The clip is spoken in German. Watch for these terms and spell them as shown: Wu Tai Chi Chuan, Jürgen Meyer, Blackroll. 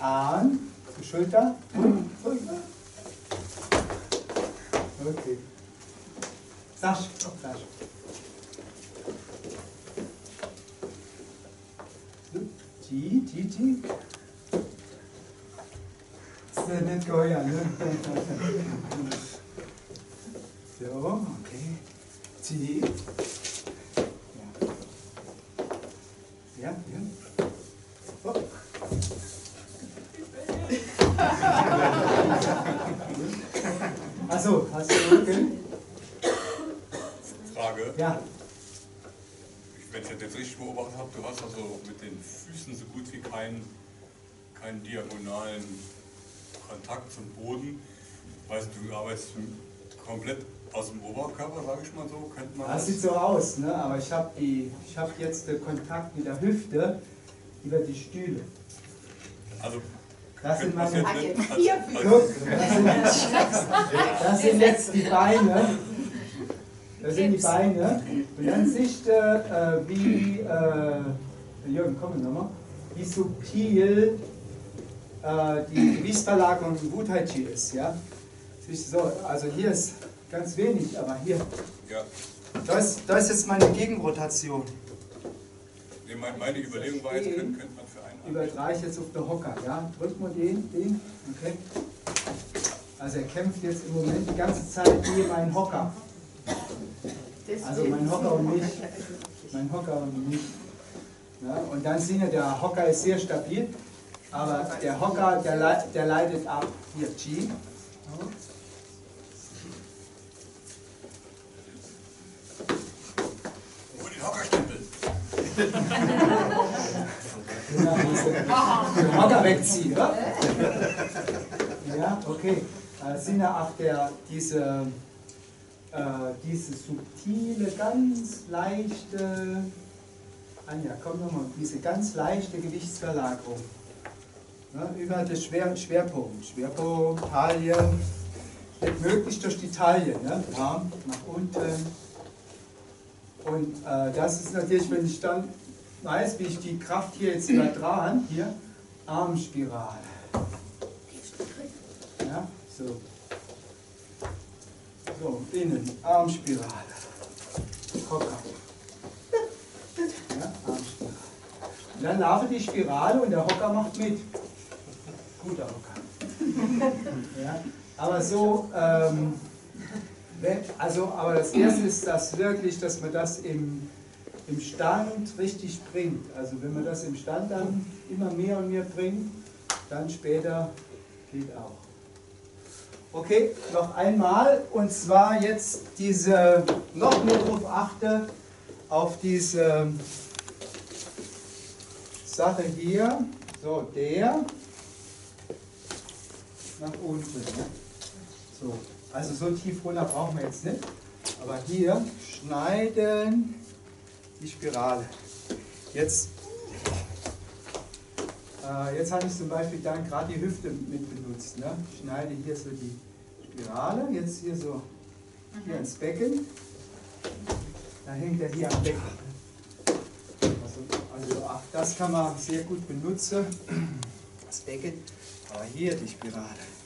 Arm, Schulter. Okay. Sasch, Sasch. Chi, chi, chi. Das ist nicht geheuer, ne? So, okay. Chi. Ja. Ja, ja. Oh. Achso, hast du einen Rücken? Frage. Ja. Wenn ich das jetzt richtig beobachtet habe, du hast also mit den Füßen so gut wie keinen diagonalen Kontakt zum Boden. Weißt du, du arbeitest komplett aus dem Oberkörper, sage ich mal so. Könnte man das sieht so aus, ne? Aber ich habe jetzt den Kontakt mit der Hüfte über die Stühle. Also, das sind meine das sind jetzt die Beine. Das sind die Beine. Und dann siehst du, wie, Jürgen, komm nochmal, wie subtil die Gewichtsverlagerung im Wu Tai Chi ist. Ja? So, also hier ist ganz wenig, aber hier. Ja. Da ist jetzt meine Gegenrotation. Nee, meine Überlegung war, jetzt könnte man für einen. Übertrage ich jetzt auf den Hocker. Ja? Drück mal den. Okay. Also er kämpft jetzt im Moment die ganze Zeit gegen meinen Hocker. Also mein Hocker und mich. Ja, und dann sehen wir, der Hocker ist sehr stabil, aber der Hocker, der leidet ab. Hier, Chi. Oh, den Hockerstempel. Den Hocker wegziehen, oder? Ja, okay. Sehen wir auch diese subtile, ganz leichte, Anja, komm nochmal, diese ganz leichte Gewichtsverlagerung, ne, über den Schwerpunkt, Taille, nicht möglich durch die Taille, ne, Arm nach unten. Und das ist natürlich, wenn ich dann weiß, wie ich die Kraft hier jetzt übertragen, hier, Armspirale. Ja, so. So, innen, Armspirale, Hocker, ja, Armspirale. Und dann laufe die Spirale und der Hocker macht mit. Guter Hocker. Ja, aber so, aber das Erste ist das wirklich, dass man das im Stand richtig bringt. Also wenn man das im Stand dann immer mehr und mehr bringt, dann später geht auch. Okay, noch einmal, und zwar jetzt diese, noch mehr drauf achte, auf diese Sache hier, so der, nach unten, ne? So, also so tief runter brauchen wir jetzt nicht, aber hier schneiden die Spirale. Jetzt habe ich zum Beispiel dann gerade die Hüfte mit benutzt. Ne? Ich schneide hier so die Spirale, jetzt hier so hier ins Becken. Dann hängt er hier am Becken. Also auch das kann man sehr gut benutzen, das Becken. Aber hier die Spirale.